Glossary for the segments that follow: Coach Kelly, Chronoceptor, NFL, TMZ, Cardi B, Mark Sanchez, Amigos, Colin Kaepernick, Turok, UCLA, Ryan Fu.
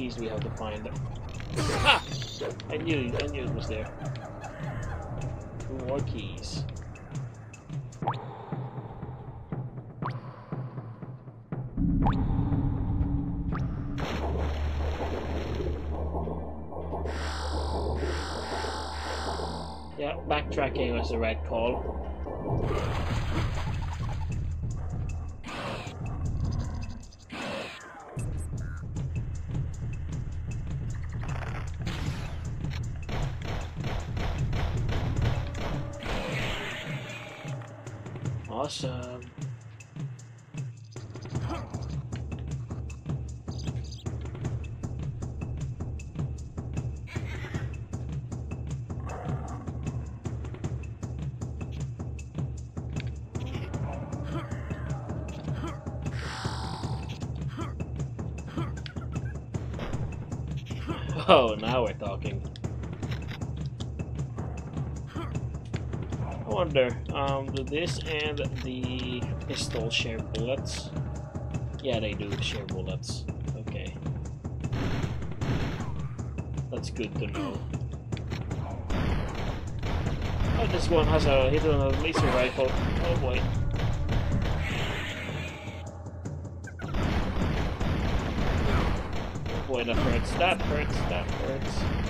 keys we have to find. Ha! I knew it was there. More keys. Yeah, backtracking was the right call. Awesome. Oh, now we're talking. I wonder, do this and the pistol share bullets? Yeah, they do share bullets. Okay. That's good to know. Oh, this one has a hit on a laser rifle. Oh boy. Oh boy, that hurts, that hurts, that hurts.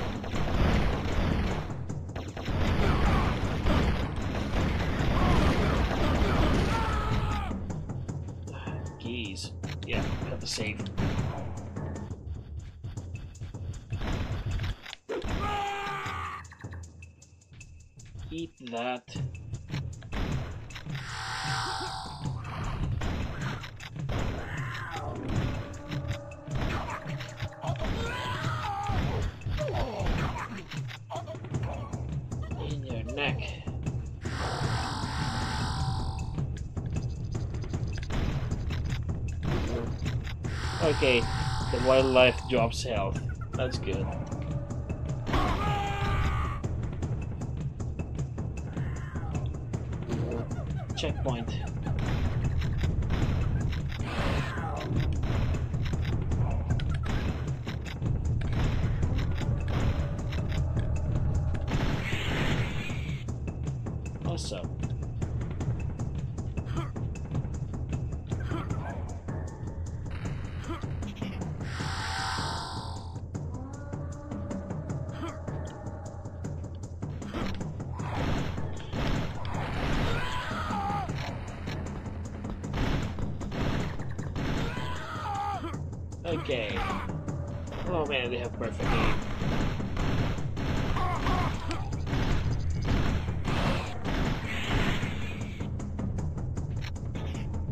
Yeah, we have to save. Eat that. In your neck. Okay, the wildlife drops health. That's good. Checkpoint. Awesome. Okay. Oh man, they have perfect aim.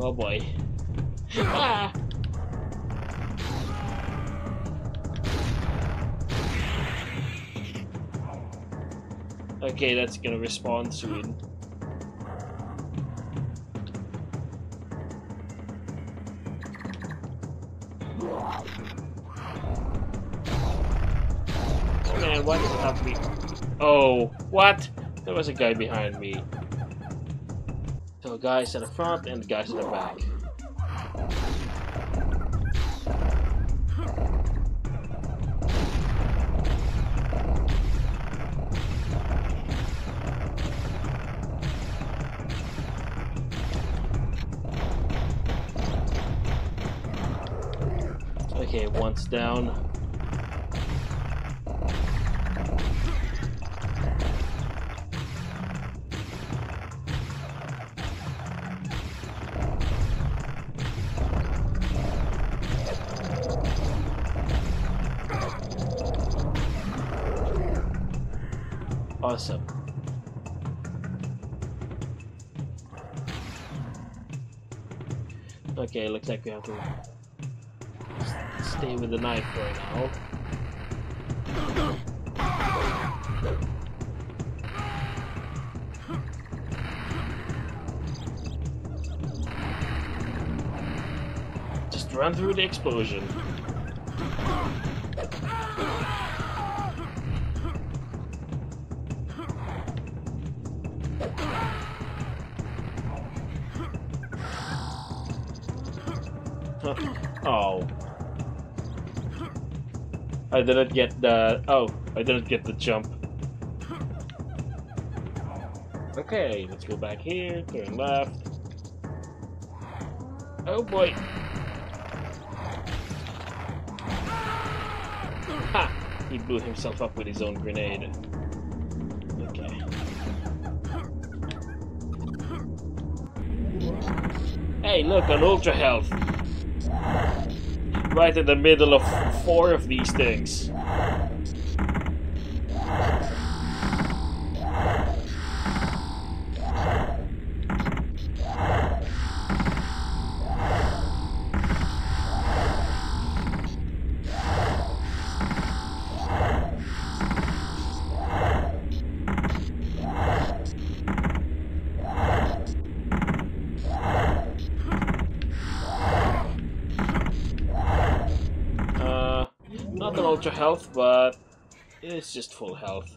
Oh boy. Ah! Okay, that's gonna respawn soon. Man, what is up me? Oh, what? There was a guy behind me. So guys at the front and the guys at the back. Okay, once down. Awesome. Okay, looks like we have to stay with the knife for now. Just run through the explosion. Oh. I didn't get the... Oh, I didn't get the jump. Okay, let's go back here, turn left. Oh boy. Ha! He blew himself up with his own grenade. Okay. Hey, look, an ultra health. Right in the middle of 4 of these things. Ultra health, but it's just full health,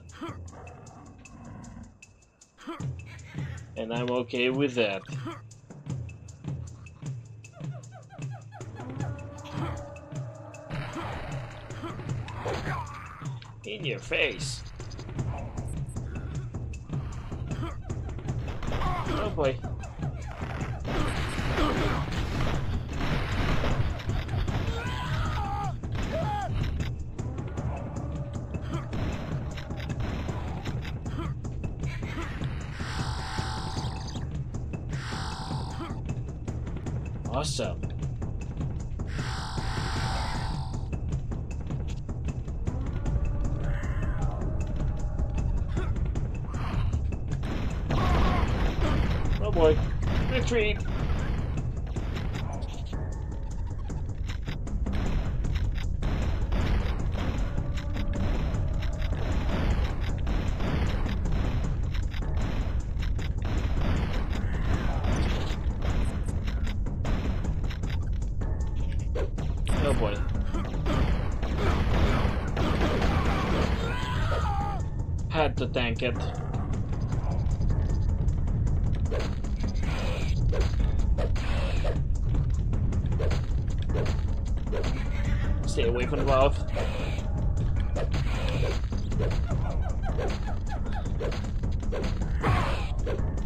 and I'm okay with that. In your face! Oh boy. Awesome. Oh boy. Retreat. Oh boy. Had to tank it. Stay away from the valve.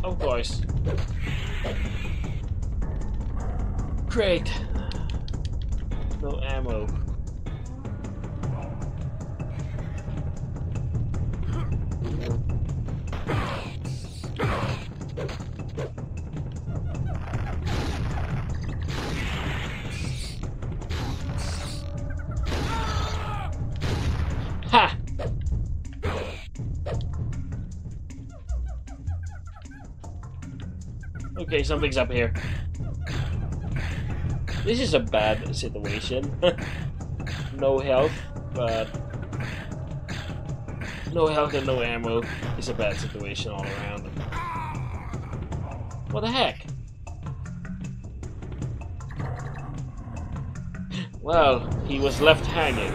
Of course. Great. No ammo. Ha! Okay, something's up here. This is a bad situation. No health, but... No health and no ammo is a bad situation all around. What the heck? Well, he was left hanging.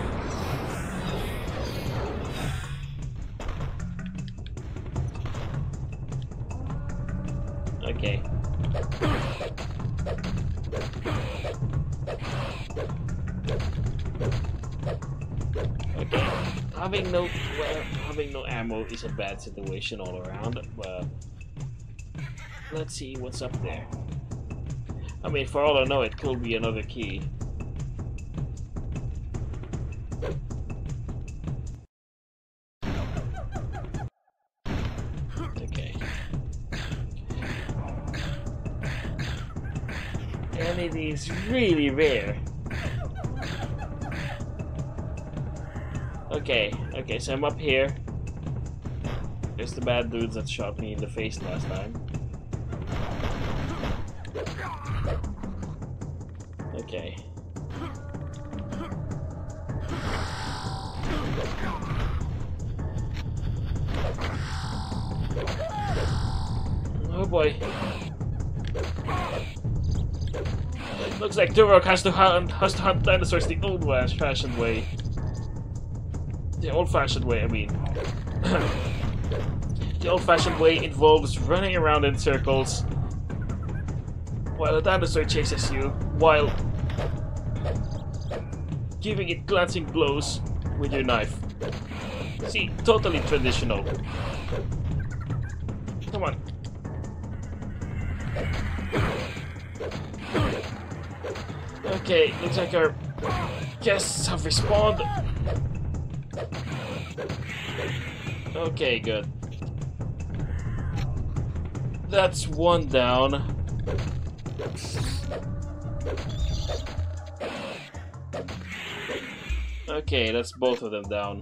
Okay. Okay, having no ammo is a bad situation all around, but let's see what's up there. I mean, for all I know, it could be another key. Okay. And it is really rare. Okay, so I'm up here. There's the bad dudes that shot me in the face last time. Okay. Oh boy. It looks like Turok has to hunt dinosaurs the old-fashioned way. The old-fashioned way, I mean. The old-fashioned way involves running around in circles while a dinosaur chases you, while giving it glancing blows with your knife. See, totally traditional. Come on. Okay, looks like our guests have respawned. Okay, good. That's one down. Okay, that's both of them down.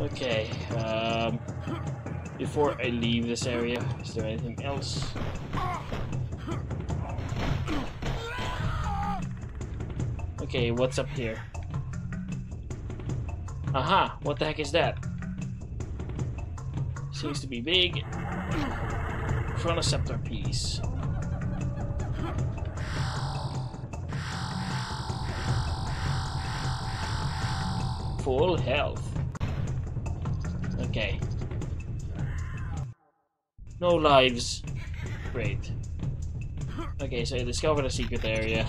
Okay, before I leave this area, is there anything else? Okay, what's up here? Aha, what the heck is that? Seems to be big. Chronoceptor piece. Full health. Okay. No lives. Great. Okay, so I discovered a secret area.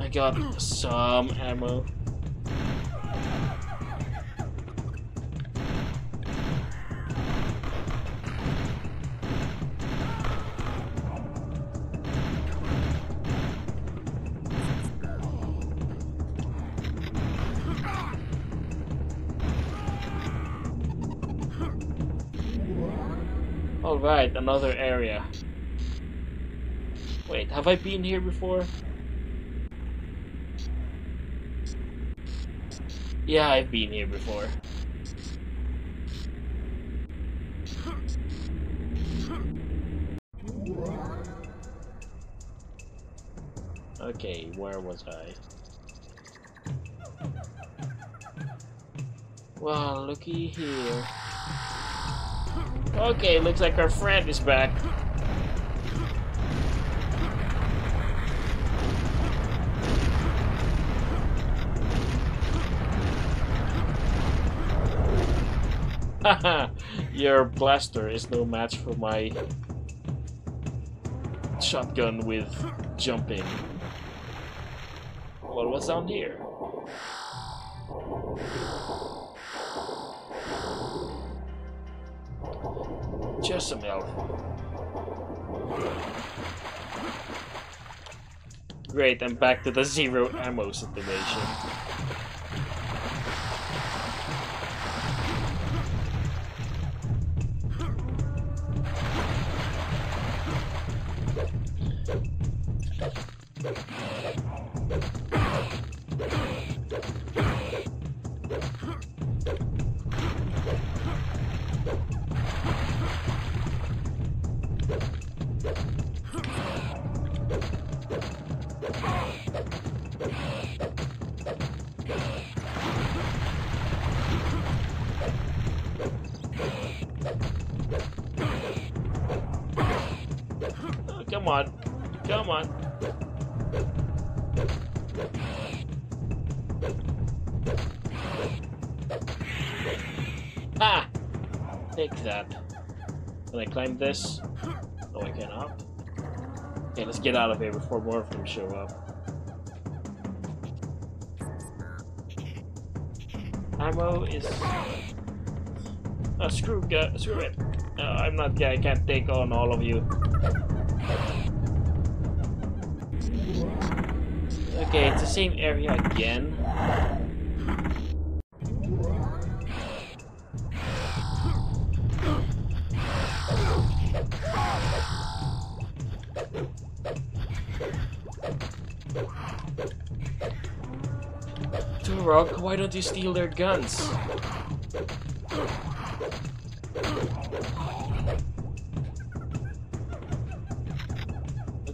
I got some ammo. Alright, another area. Wait, have I been here before? Yeah, I've been here before. Okay, where was I? Well, looky here. Okay, looks like our friend is back. Haha, your blaster is no match for my shotgun with jumping. Well, what's down here? Just some health. Great, I'm back to the zero ammo situation. Come on, come on. Ah! Take that. Can I climb this? No, I cannot. Okay, let's get out of here before more of them show up. Ammo is... Oh, screw it. I can't take on all of you. Okay, it's the same area again. Turok, why don't you steal their guns?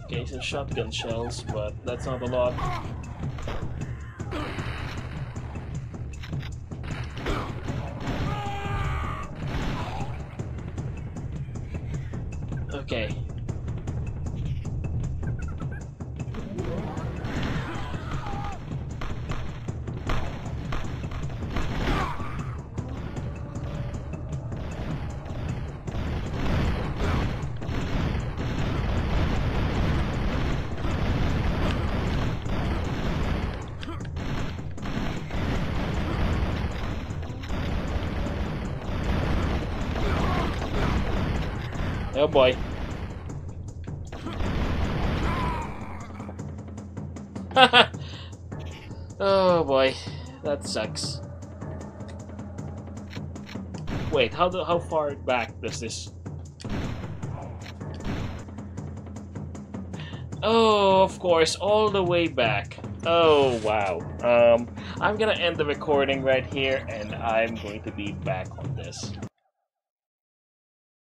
Okay, some shotgun shells, but that's not a lot. Okay. Oh boy. Oh boy, that sucks. Wait, how far back does this? Oh, of course, all the way back. Oh wow. I'm gonna end the recording right here, and I'm going to be back on this.